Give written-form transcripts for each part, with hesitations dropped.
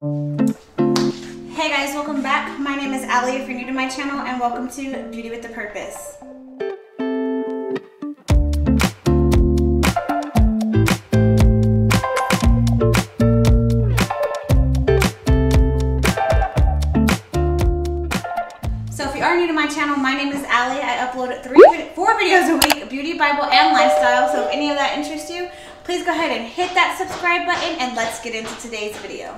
Hey guys, welcome back. My name is Allie if you're new to my channel, and welcome to Beauty with a Purpose. So if you are new to my channel, my name is Allie. I upload four videos a week, beauty, Bible, and lifestyle. So if any of that interests you, please go ahead and hit that subscribe button and let's get into today's video.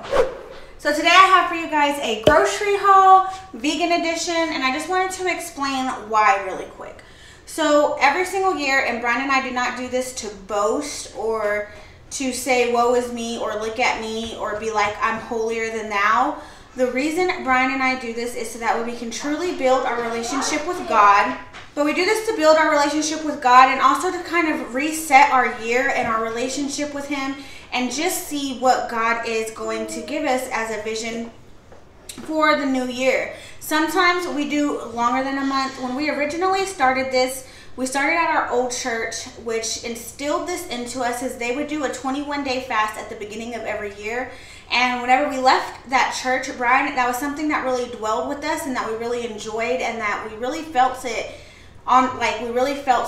So today I have for you guys a grocery haul, vegan edition, and I just wanted to explain why really quick. So every single year, and Brian and I do not do this to boast or to say woe is me or look at me or be like I'm holier than thou. The reason Brian and I do this is so that we can truly build our relationship with God. But we do this to build our relationship with God and also to kind of reset our year and our relationship with Him, and just see what God is going to give us as a vision for the new year. Sometimes we do longer than a month. When we originally started this, we started at our old church, which instilled this into us, as they would do a 21-day fast at the beginning of every year. And whenever we left that church, Brian, that was something that really dwelled with us and that we really enjoyed, and that we really felt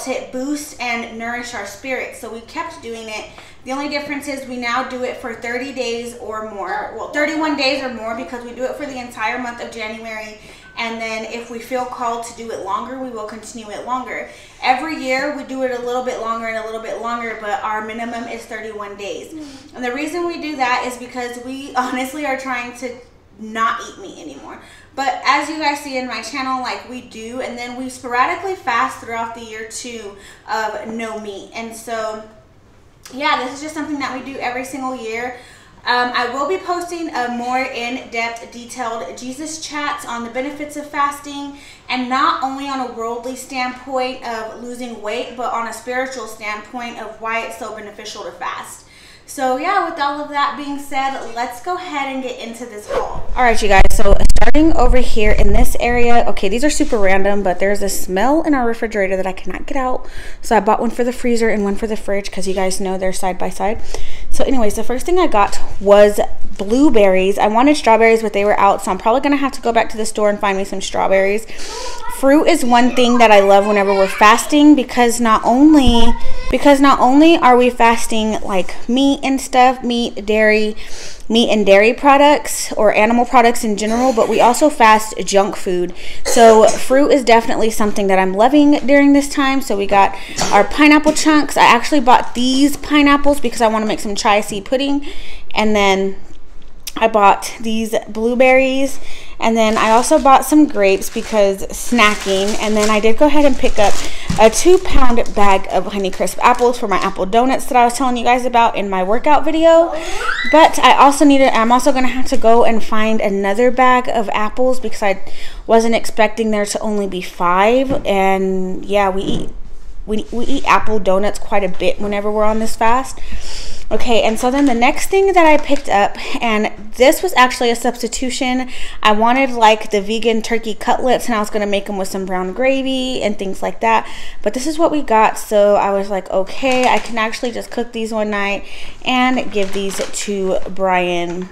it boost and nourish our spirit. So we kept doing it. The only difference is we now do it for 30 days or more. Well, 31 days or more, because we do it for the entire month of January. And then if we feel called to do it longer, we will continue it longer. Every year we do it a little bit longer and a little bit longer, but our minimum is 31 days. And the reason we do that is because we honestly are trying to not eat meat anymore. But as you guys see in my channel, like, we do, and then we sporadically fast throughout the year too of no meat. And so yeah, this is just something that we do every single year. I will be posting a more in-depth, detailed Jesus chats on the benefits of fasting, and not only on a worldly standpoint of losing weight, but on a spiritual standpoint of why it's so beneficial to fast. So yeah, with all of that being said, let's go ahead and get into this haul. All right, you guys, so starting over here in this area, okay, these are super random, but there's a smell in our refrigerator that I cannot get out. So I bought one for the freezer and one for the fridge, because you guys know they're side by side. So anyways, the first thing I got was blueberries. I wanted strawberries, but they were out, so I'm probably gonna have to go back to the store and find me some strawberries. Fruit is one thing that I love whenever we're fasting, because not only are we fasting like meat and stuff, meat and dairy products, or animal products in general, but we also fast junk food. So fruit is definitely something that I'm loving during this time. So we got our pineapple chunks. I actually bought these pineapples because I want to make some chia seed pudding, and then I bought these blueberries, and then I also bought some grapes because snacking. And then I did go ahead and pick up a 2-pound bag of Honeycrisp apples for my apple donuts that I was telling you guys about in my workout video. But I'm also gonna have to go and find another bag of apples, because I wasn't expecting there to only be 5. And yeah, we eat apple donuts quite a bit whenever we're on this fast. Okay, and so then the next thing that I picked up, and this was actually a substitution. I wanted like the vegan turkey cutlets, and I was gonna make them with some brown gravy and things like that. But this is what we got, so I was like, okay, I can actually just cook these one night and give these to Brian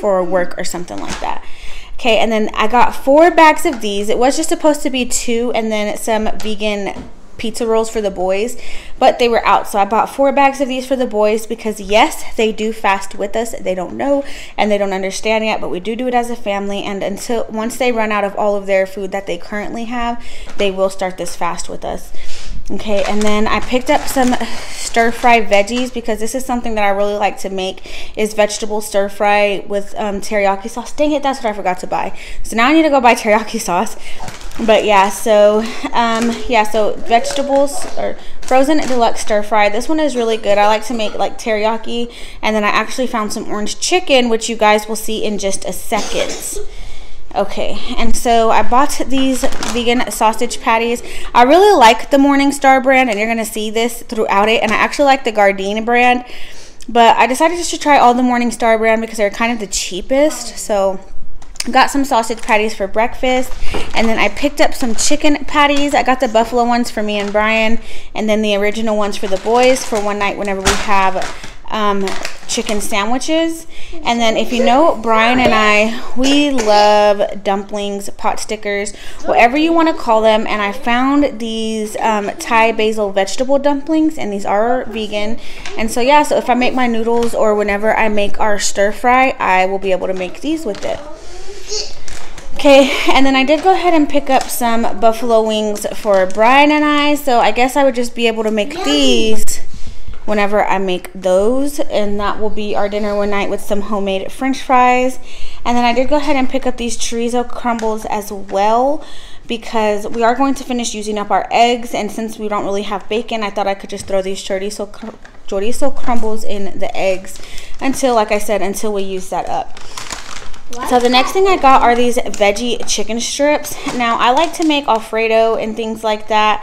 for work or something like that. Okay, and then I got 4 bags of these. It was just supposed to be 2, and then some vegan pizza rolls for the boys, but they were out, so I bought 4 bags of these for the boys, because yes, they do fast with us. They don't know and they don't understand yet, but we do it as a family, and until once they run out of all of their food that they currently have, they will start this fast with us. Okay, and then I picked up some stir-fry veggies, because this is something that I really like to make, is vegetable stir-fry with teriyaki sauce. Dang it, that's what I forgot to buy, so now I need to go buy teriyaki sauce. But yeah, so vegetables or frozen deluxe stir fry. This one is really good. I like to make like teriyaki, and then I actually found some orange chicken, which you guys will see in just a second. Okay, and so I bought these vegan sausage patties. I really like the Morning Star brand, and you're gonna see this throughout it, and I actually like the Gardein brand, but I decided just to try all the Morning Star brand because they're kind of the cheapest. So got some sausage patties for breakfast, and then I picked up some chicken patties. I got the buffalo ones for me and Brian, and then the original ones for the boys for one night whenever we have chicken sandwiches. And then if you know Brian and I, we love dumplings, pot stickers, whatever you want to call them. And I found these Thai basil vegetable dumplings, and these are vegan. And so yeah, so if I make my noodles or whenever I make our stir fry, I will be able to make these with it. Okay, and then I did go ahead and pick up some buffalo wings for Brian and I, so I guess I would just be able to make these whenever I make those, and that will be our dinner one night with some homemade french fries. And then I did go ahead and pick up these chorizo crumbles as well, because we are going to finish using up our eggs, and since we don't really have bacon, I thought I could just throw these chorizo crumbles in the eggs until, like I said, until we use that up. So the next thing I got are these veggie chicken strips. Now I like to make Alfredo and things like that,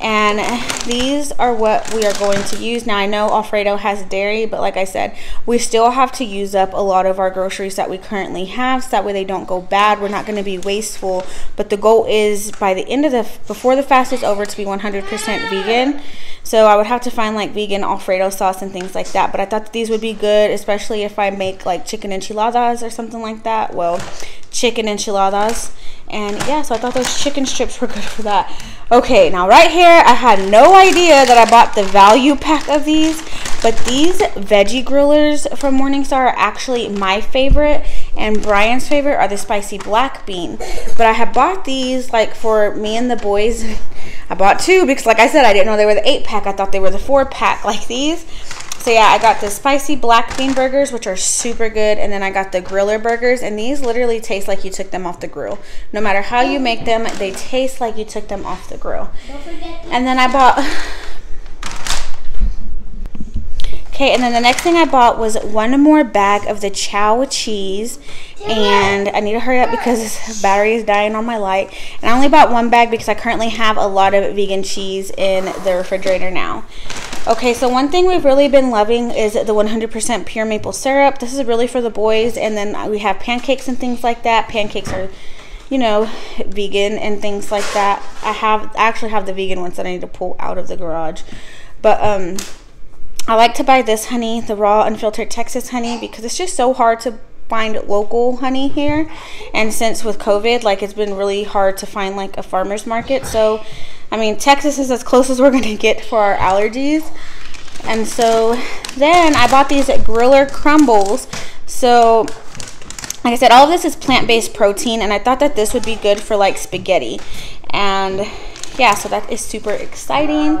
and these are what we are going to use. Now I know Alfredo has dairy, but like I said, we still have to use up a lot of our groceries that we currently have, so that way they don't go bad. We're not going to be wasteful, but the goal is by the end of the, before the fast is over, to be 100% vegan. So I would have to find like vegan Alfredo sauce and things like that, but I thought that these would be good, especially if I make like chicken enchiladas or something like that. Well, chicken enchiladas. And yeah, so I thought those chicken strips were good for that. Okay, now right here, I had no idea that I bought the value pack of these, but these veggie grillers from Morning Star are actually my favorite, and Brian's favorite are the spicy black bean. But I had bought these like for me and the boys. I bought two because like I said, I didn't know they were the 8-pack. I thought they were the 4-pack like these. So yeah, I got the spicy black bean burgers, which are super good, and then I got the griller burgers, and these literally taste like you took them off the grill. No matter how you make them, they taste like you took them off the grill. And then I bought... Okay, and then the next thing I bought was one more bag of the Chao cheese, and I need to hurry up because this battery is dying on my light. And I only bought one bag because I currently have a lot of vegan cheese in the refrigerator now. Okay, so one thing we've really been loving is the 100% pure maple syrup. This is really for the boys, and then we have pancakes and things like that. Pancakes are, you know, vegan and things like that. I actually have the vegan ones that I need to pull out of the garage, but I like to buy this honey, the raw unfiltered Texas honey, because it's just so hard to find local honey here, and since with COVID, like, it's been really hard to find like a farmer's market. So I mean, Texas is as close as we're gonna get for our allergies. And so then I bought these griller crumbles. So like I said, all of this is plant-based protein, and I thought that this would be good for like spaghetti. And yeah, so that is super exciting.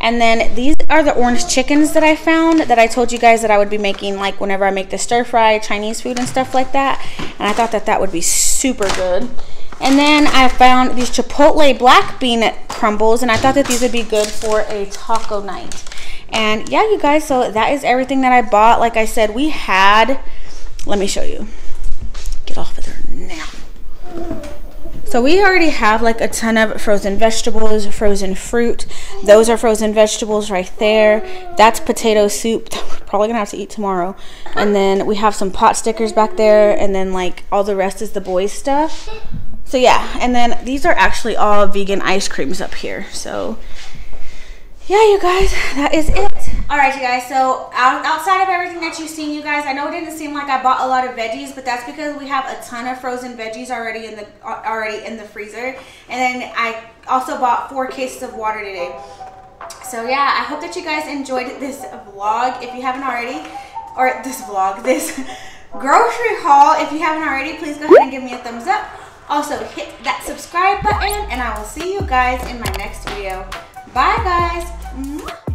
And then these are the orange chickens that I found that I told you guys that I would be making like whenever I make the stir fry Chinese food and stuff like that. And I thought that that would be super good. And then I found these chipotle black bean crumbles, and I thought that these would be good for a taco night. And yeah, you guys, so that is everything that I bought. Like I said, we had, let me show you. Get off of there now. So we already have like a ton of frozen vegetables, frozen fruit. Those are frozen vegetables right there. That's potato soup that we're probably gonna have to eat tomorrow. And then we have some pot stickers back there, and then like all the rest is the boys' stuff. So yeah, and then these are actually all vegan ice creams up here. So yeah, you guys, that is it. All right, you guys, so outside of everything that you've seen, you guys, I know it didn't seem like I bought a lot of veggies, but that's because we have a ton of frozen veggies already in the freezer. And then I also bought 4 cases of water today. So yeah, I hope that you guys enjoyed this vlog. If you haven't already, or this grocery haul, if you haven't already, please go ahead and give me a thumbs up. Also, hit that subscribe button, and I will see you guys in my next video. Bye, guys.